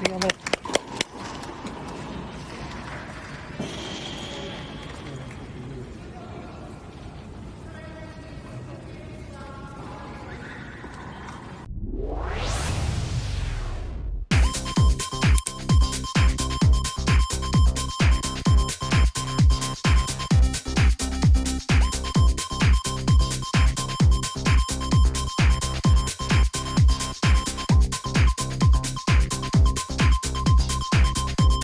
anything on that